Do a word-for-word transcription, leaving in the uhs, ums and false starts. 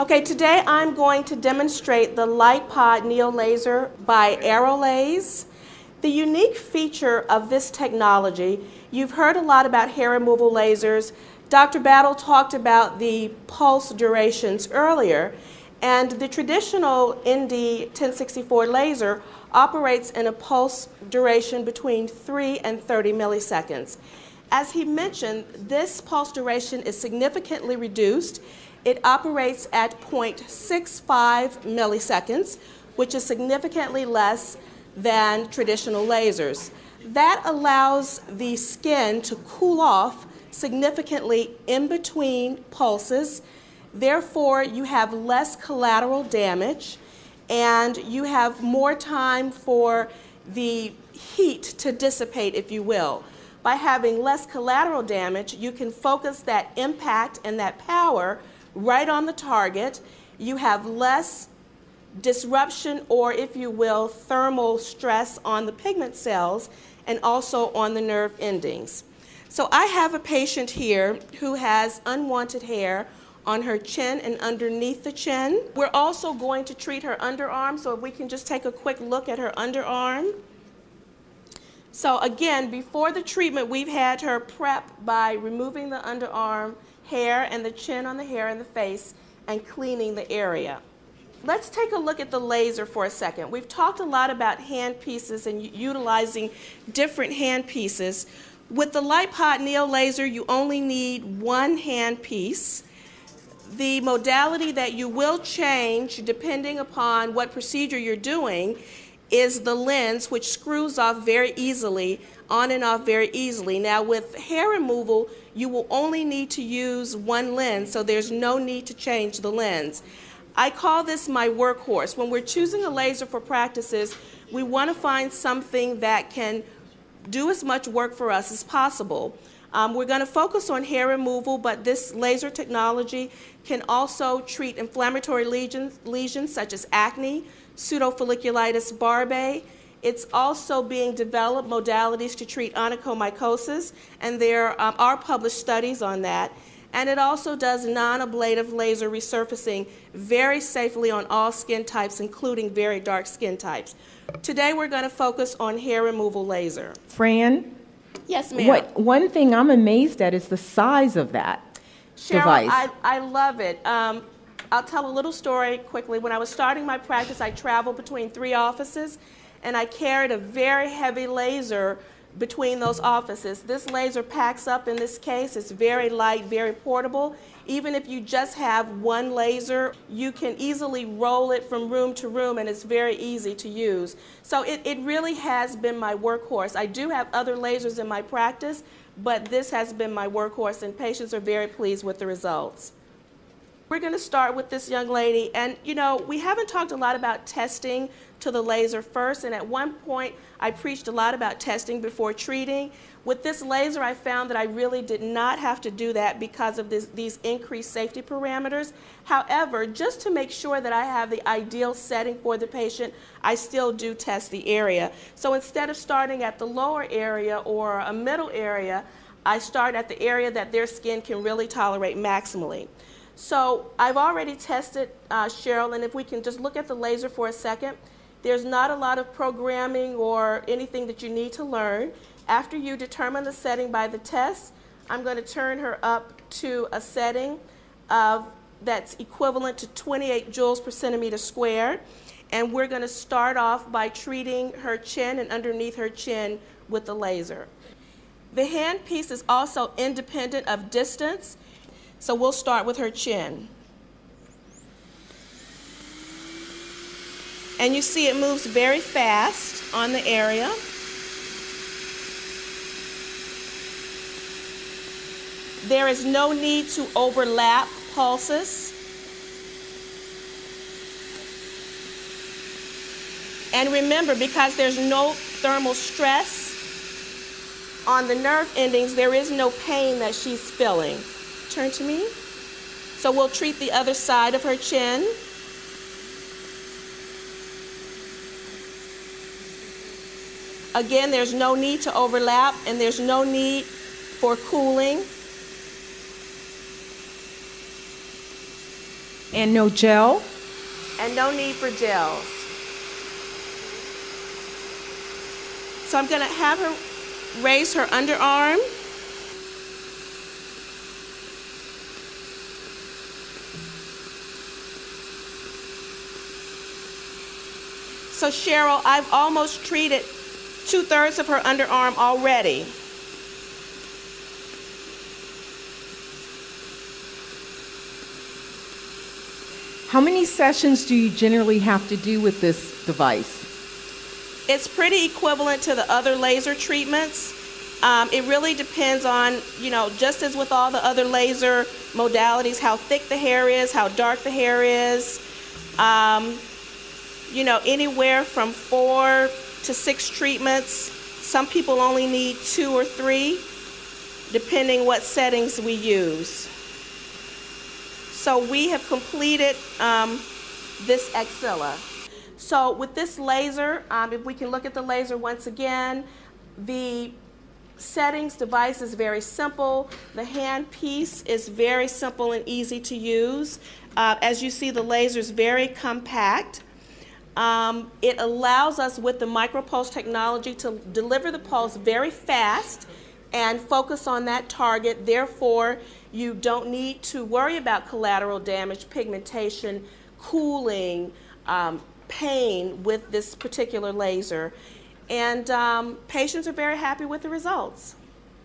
Okay, today I'm going to demonstrate the LightPod Neo laser by Aerolase. The unique feature of this technology, you've heard a lot about hair removal lasers. Doctor Battle talked about the pulse durations earlier, and the traditional N D ten sixty-four laser operates in a pulse duration between three and thirty milliseconds. As he mentioned, this pulse duration is significantly reduced. It operates at zero point six five milliseconds, which is significantly less than traditional lasers. That allows the skin to cool off significantly in between pulses. Therefore, you have less collateral damage, and you have more time for the heat to dissipate, if you will. By having less collateral damage, you can focus that impact and that power right on the target. You have less disruption, or if you will, thermal stress on the pigment cells and also on the nerve endings. So I have a patient here who has unwanted hair on her chin and underneath the chin. We're also going to treat her underarm, so if we can just take a quick look at her underarm. So again, before the treatment, we've had her prep by removing the underarm hair and the chin on the hair and the face and cleaning the area. Let's take a look at the laser for a second. We've talked a lot about hand pieces and utilizing different hand pieces. With the LightPod Neo laser, you only need one hand piece. The modality that you will change depending upon what procedure you're doing is the lens, which screws off very easily, on and off very easily. Now with hair removal, you will only need to use one lens, so there's no need to change the lens. I call this my workhorse. When we're choosing a laser for practices, we want to find something that can do as much work for us as possible. Um, we're going to focus on hair removal, but this laser technology can also treat inflammatory lesions, lesions such as acne, pseudofolliculitis barbae. It's also being developed modalities to treat onychomycosis, and there um, are published studies on that. And it also does non-ablative laser resurfacing very safely on all skin types, including very dark skin types. Today we're going to focus on hair removal laser. Fran? Yes, ma'am. What, one thing I'm amazed at is the size of that Cheryl, device. I, I love it. Um, I'll tell a little story quickly. When I was starting my practice, I traveled between three offices, and I carried a very heavy laser between those offices. This laser packs up in this case. It's very light, very portable. Even if you just have one laser, you can easily roll it from room to room, and it's very easy to use. So it, it really has been my workhorse. I do have other lasers in my practice, but this has been my workhorse, and patients are very pleased with the results. We're going to start with this young lady, and you know, we haven't talked a lot about testing to the laser first, and at one point I preached a lot about testing before treating. With this laser, I found that I really did not have to do that because of this, these increased safety parameters. However, just to make sure that I have the ideal setting for the patient, I still do test the area. So instead of starting at the lower area or a middle area, I start at the area that their skin can really tolerate maximally. So I've already tested uh, Cheryl, and if we can just look at the laser for a second, there's not a lot of programming or anything that you need to learn. After you determine the setting by the test, I'm going to turn her up to a setting of, that's equivalent to twenty-eight joules per centimeter squared, and we're going to start off by treating her chin and underneath her chin with the laser. The hand piece is also independent of distance. So we'll start with her chin. And you see it moves very fast on the area. There is no need to overlap pulses. And remember, because there's no thermal stress on the nerve endings, there is no pain that she's feeling. Turn to me. So we'll treat the other side of her chin. Again, there's no need to overlap, and there's no need for cooling. And no gel? And no need for gels. So I'm going to have her raise her underarm. So Cheryl, I've almost treated two-thirds of her underarm already. How many sessions do you generally have to do with this device? It's pretty equivalent to the other laser treatments. Um, it really depends on, you know, just as with all the other laser modalities, how thick the hair is, how dark the hair is. Um, You know, anywhere from four to six treatments. Some people only need two or three, depending what settings we use. So we have completed um, this axilla. So with this laser, um, if we can look at the laser once again, the settings device is very simple. The hand piece is very simple and easy to use. Uh, as you see, the laser is very compact. Um, it allows us with the micropulse technology to deliver the pulse very fast and focus on that target. Therefore, you don't need to worry about collateral damage, pigmentation, cooling, um, pain with this particular laser. And um, patients are very happy with the results.